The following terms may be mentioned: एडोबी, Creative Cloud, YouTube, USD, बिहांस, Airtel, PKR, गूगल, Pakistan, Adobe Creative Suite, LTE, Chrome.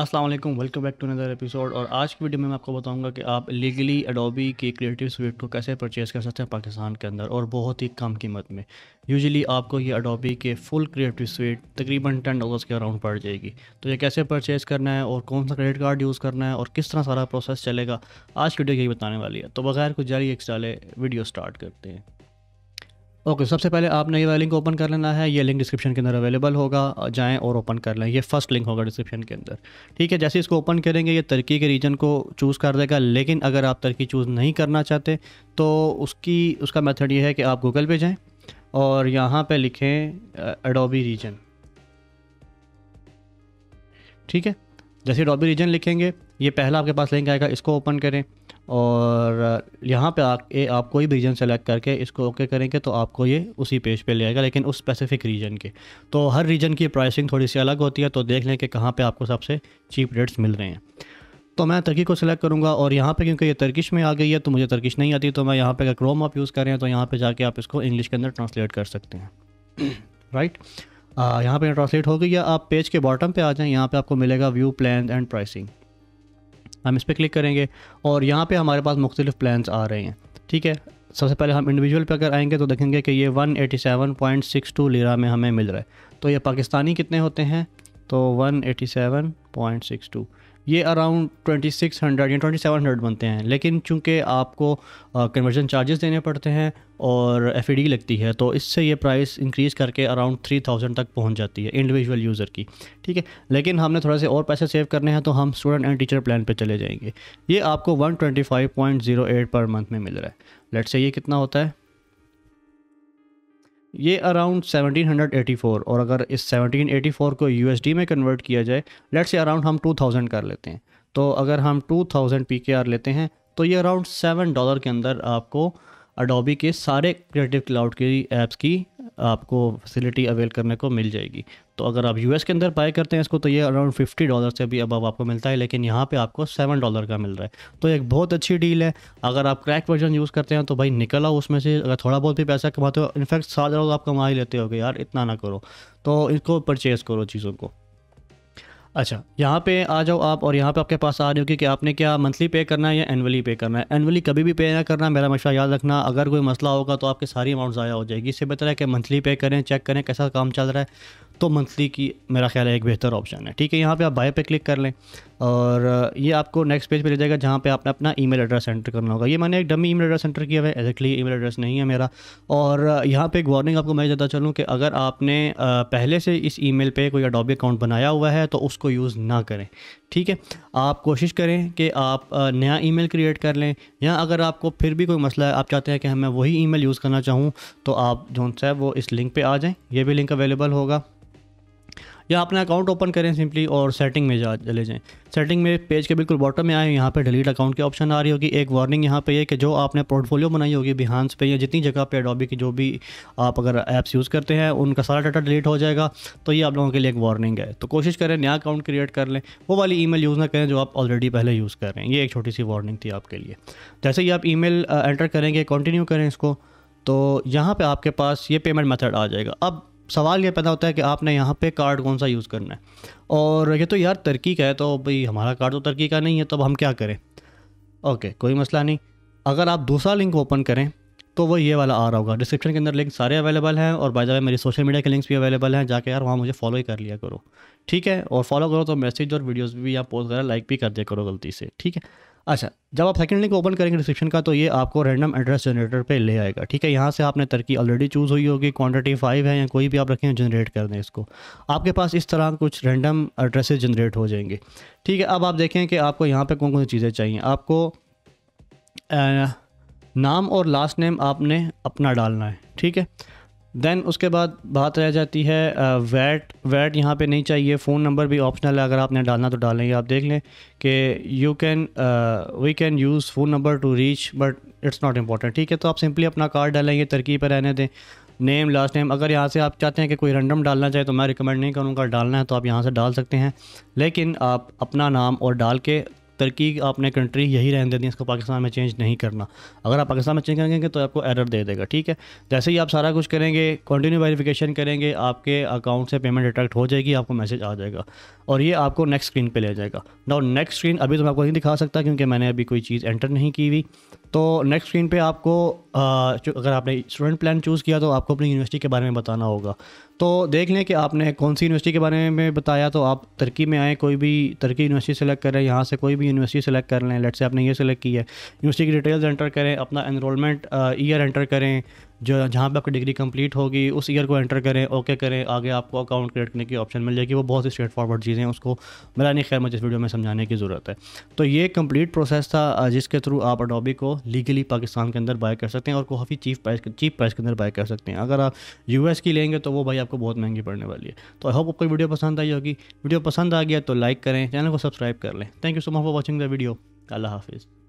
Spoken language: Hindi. अस्सलाम वालेकुम, welcome back to another episode. और आज की वीडियो में मैं आपको बताऊंगा कि आप लीगली एडोबी के क्रिएटिव स्यूट को कैसे परचेस कर सकते हैं पाकिस्तान के अंदर और बहुत ही कम कीमत में। यूजुअली आपको ये एडोबी के फुल क्रिएटिव स्यूट तकरीबन $10 के अराउंड पड़ जाएगी। तो ये कैसे परचेस करना है और कौन सा क्रेडिट कार्ड यूज़ करना है और किस तरह सारा प्रोसेस चलेगा, आज की वीडियो यही बताने वाली है। तो बगैर कुछ जारी एक डाले वीडियो स्टार्ट करते हैं। ओके, सबसे पहले आपने ये वाला लिंक ओपन कर लेना है। ये लिंक डिस्क्रिप्शन के अंदर अवेलेबल होगा, जाएं और ओपन कर लें। ये फर्स्ट लिंक होगा डिस्क्रिप्शन के अंदर, ठीक है। जैसे इसको ओपन करेंगे ये तुर्की के रीजन को चूज़ कर देगा, लेकिन अगर आप तुर्की चूज़ नहीं करना चाहते तो उसका मेथड ये है कि आप गूगल पे जाएँ और यहाँ पर लिखें एडोबी रीजन, ठीक है। जैसे एडोबी रीजन लिखेंगे ये पहला आपके पास लिंक आएगा, इसको ओपन करें और यहाँ पे आप कोई भी रीजन सेलेक्ट करके इसको ओके करेंगे तो आपको ये उसी पेज पे ले आएगा, लेकिन उस स्पेसिफिक रीजन के। तो हर रीजन की प्राइसिंग थोड़ी सी अलग होती है, तो देख लें कि कहाँ पे आपको सबसे चीप रेट्स मिल रहे हैं। तो मैं तुर्की को सिलेक्ट करूँगा और यहाँ पे क्योंकि ये तुर्किश में आ गई है तो मुझे तुर्किश नहीं आती, तो मैं यहाँ पर क्रोम आप यूज़ करें तो यहाँ पर जाके आप इसको इंग्लिश के अंदर ट्रांसलेट कर सकते हैं, राइट। यहाँ पर ट्रांसलेट हो गई है। आप पेज के बॉटम पर आ जाएँ, यहाँ पर आपको मिलेगा व्यू प्लान एंड प्राइसिंग, हम इस पर क्लिक करेंगे और यहाँ पे हमारे पास मुख्तलिफ प्लान्स आ रहे हैं, ठीक है। सबसे पहले हम इंडिविजुअल पे अगर आएंगे तो देखेंगे कि ये 187.62 लीरा में हमें मिल रहा है। तो ये पाकिस्तानी कितने होते हैं, तो 187.62 ये अराउंड 2600 या 2700 बनते हैं, लेकिन चूंकि आपको कन्वर्जन चार्जेस देने पड़ते हैं और FAD लगती है तो इससे ये प्राइस इंक्रीज़ करके अराउंड 3000 तक पहुंच जाती है इंडिविजुअल यूज़र की, ठीक है। लेकिन हमने थोड़ा से और पैसे सेव करने हैं तो हम स्टूडेंट एंड टीचर प्लान पे चले जाएंगे। ये आपको 125.08 पर मंथ में मिल रहा है। लेट्स से ये कितना होता है, ये अराउंड 1784, और अगर इस 1784 को USD में कन्वर्ट किया जाए, लेट्स से अराउंड हम 2000 कर लेते हैं, तो अगर हम 2000 PKR लेते हैं तो ये अराउंड $7 के अंदर आपको अडोबी के सारे क्रिएटिव क्लाउड की ऐप्स की आपको फैसिलिटी अवेल करने को मिल जाएगी। तो अगर आप US के अंदर बाय करते हैं इसको तो ये अराउंड $50 से भी अबव आपको मिलता है, लेकिन यहाँ पे आपको $7 का मिल रहा है। तो एक बहुत अच्छी डील है। अगर आप क्रैक वर्जन यूज़ करते हैं तो भाई निकल आओ उसमें से, अगर थोड़ा बहुत भी पैसा कमाते हो, इनफैक्ट $7 आप कमा ही लेते होगे यार, इतना ना करो तो इसको परचेज़ करो चीज़ों को। अच्छा, यहाँ पे आ जाओ आप और यहाँ पे आपके पास आ रही होगी कि आपने क्या मंथली पे करना है या एनुअली पे करना है। एनुअली कभी भी पे ना करना, मेरा मशवरा याद रखना। अगर कोई मसला होगा तो आपकी सारी अमाउंट ज़ाया हो जाएगी। इससे बेहतर है कि मंथली पे करें, चेक करें कैसा काम चल रहा है, तो मंथली की मेरा ख्याल है एक बेहतर ऑप्शन है, ठीक है। यहाँ पर आप बाय पे क्लिक कर लें और ये आपको नेक्स्ट पेज पर ले जाएगा जहाँ पर आपने अपना ईमेल एड्रेस एंटर करना होगा। ये मैंने एक डमी ईमेल एड्रेस एंटर किया हुआ है, एक्जैक्टली ईमेल एड्रेस नहीं है मेरा। और यहाँ पर एक वार्निंग आपको मैं देता चलूँ कि अगर आपने पहले से इस ईमेल पे कोई एडोबी अकाउंट बनाया हुआ है तो उसको यूज़ ना करें, ठीक है। आप कोशिश करें कि आप नया ईमेल क्रिएट कर लें, या अगर आपको फिर भी कोई मसला है, आप चाहते हैं कि मैं वही ईमेल यूज़ करना चाहूँ, तो आप जो है वो इस लिंक पे आ जाएं, ये भी लिंक अवेलेबल होगा, या अपना अकाउंट ओपन करें सिंपली और सेटिंग में चले जाएं। सेटिंग में पेज के बिल्कुल बॉटम में आए, यहाँ पे डिलीट अकाउंट के ऑप्शन आ रही होगी। एक वार्निंग यहाँ पे ये कि जो आपने पोर्टफोलियो बनाई होगी बिहांस पे या जितनी जगह पे एडोबी की जो भी आप अगर ऐप्स यूज़ करते हैं उनका सारा डाटा डिलीट हो जाएगा, तो ये आप लोगों के लिए एक वार्निंग है। तो कोशिश करें नया अकाउंट क्रिएट कर लें, वो वाली ईमेल यूज़ ना करें जो आप ऑलरेडी पहले यूज़ कर रहे हैं। ये एक छोटी सी वार्निंग थी आपके लिए। जैसे ही आप ईमेल एंटर करेंगे, कंटिन्यू करें इसको, तो यहाँ पर आपके पास ये पेमेंट मेथड आ जाएगा। अब सवाल ये पैदा होता है कि आपने यहाँ पे कार्ड कौन सा यूज़ करना है, और ये तो यार तुर्की का है तो भाई हमारा कार्ड तो तुर्की का नहीं है, तो अब हम क्या करें। ओके, कोई मसला नहीं। अगर आप दूसरा लिंक ओपन करें तो वो ये वाला आ रहा होगा। डिस्क्रिप्शन के अंदर लिंक सारे अवेलेबल हैं, और बाय द वे मेरी सोशल मीडिया के लिंक्स भी अवेलेबल हैं, जाके यार वहाँ मुझे फॉलो ही कर लिया करो, ठीक है। और फॉलो करो तो मैसेज और वीडियोज़ भी आप पोस्ट करें, लाइक भी कर दिया करो गलती से, ठीक है। अच्छा, जब आप सेकंड लिंक ओपन करेंगे डिस्क्रिप्शन का तो ये आपको रैंडम एड्रेस जनरेटर पे ले आएगा, ठीक है। यहाँ से आपने तुर्की ऑलरेडी चूज़ हुई होगी, क्वांटिटी 5 है या कोई भी आप रखें, जनरेट कर दें इसको। आपके पास इस तरह कुछ रैंडम एड्रेसेस जनरेट हो जाएंगे, ठीक है। अब आप देखें कि आपको यहाँ पर कौन कौन सी चीज़ें चाहिए। आपको नाम और लास्ट नेम आपने अपना डालना है, ठीक है। देन उसके बाद बात रह जाती है वैट यहाँ पे नहीं चाहिए। फ़ोन नंबर भी ऑप्शनल है, अगर आपने डालना तो डालेंगे। आप देख लें कि we can use phone number to reach but it's not important, ठीक है। तो आप सिंपली अपना कार्ड डालेंगे, तरकीब पर रहने दें। नेम, लास्ट नेम, अगर यहाँ से आप चाहते हैं कि कोई रैंडम डालना चाहे तो मैं रिकमेंड नहीं करूँगा, डालना है तो आप यहाँ से डाल सकते हैं, लेकिन आप अपना नाम और डाल के तरकी आपने कंट्री यही रहने देनी है, इसको पाकिस्तान में चेंज नहीं करना। अगर आप पाकिस्तान में चेंज करेंगे तो आपको एरर दे देगा, ठीक है। जैसे ही आप सारा कुछ करेंगे, कंटिन्यू वेरिफिकेशन करेंगे, आपके अकाउंट से पेमेंट डिटेक्ट हो जाएगी, आपको मैसेज आ जाएगा और ये आपको नेक्स्ट स्क्रीन पे ले जाएगा। नाउ नेक्स्ट स्क्रीन अभी तो मैं आपको नहीं दिखा सकता क्योंकि मैंने अभी कोई चीज़ एंटर नहीं की हुई। तो नेक्स्ट स्क्रीन पे आपको अगर आपने स्टूडेंट प्लान चूज़ किया तो आपको अपनी यूनिवर्सिटी के बारे में बताना होगा। तो देख लें कि आपने कौन सी यूनिवर्सिटी के बारे में बताया। तो आप तुर्की में आएँ, कोई भी तुर्की यूनिवर्सिटी सेलेक्ट करें, यहाँ से कोई भी यूनिवर्सिटी सेलेक्ट कर लें। लेट से आपने ये सेलेक्ट की है, यूनिवर्सिटी की डिटेल्स एंटर करें, अपना एनरोलमेंट ईयर एंटर करें, जो जहाँ पे आपकी डिग्री कंप्लीट होगी उस ईयर को एंटर करें, ओके करें। आगे आपको अकाउंट क्रिएट करने की ऑप्शन मिल जाएगी। वो बहुत ही स्ट्रेट फॉरवर्ड चीज़ें हैं, उसको मेरा नहीं खैर मुझे इस वीडियो में समझाने की ज़रूरत है। तो ये कंप्लीट प्रोसेस था जिसके थ्रू आप अडोबी को लीगली पाकिस्तान के अंदर बाय कर सकते हैं और काफ़ी चीप प्राइस के अंदर बाय कर सकते हैं। अगर आप US की लेंगे तो वो भाई आपको बहुत महंगी पड़ने वाली है। तो आई होप आपको वीडियो पसंद आई होगी। वीडियो पसंद आ गया तो लाइक करें, चैनल को सब्सक्राइब कर लें। Thank you so much for watching the video. अल्लाह हाफिज़।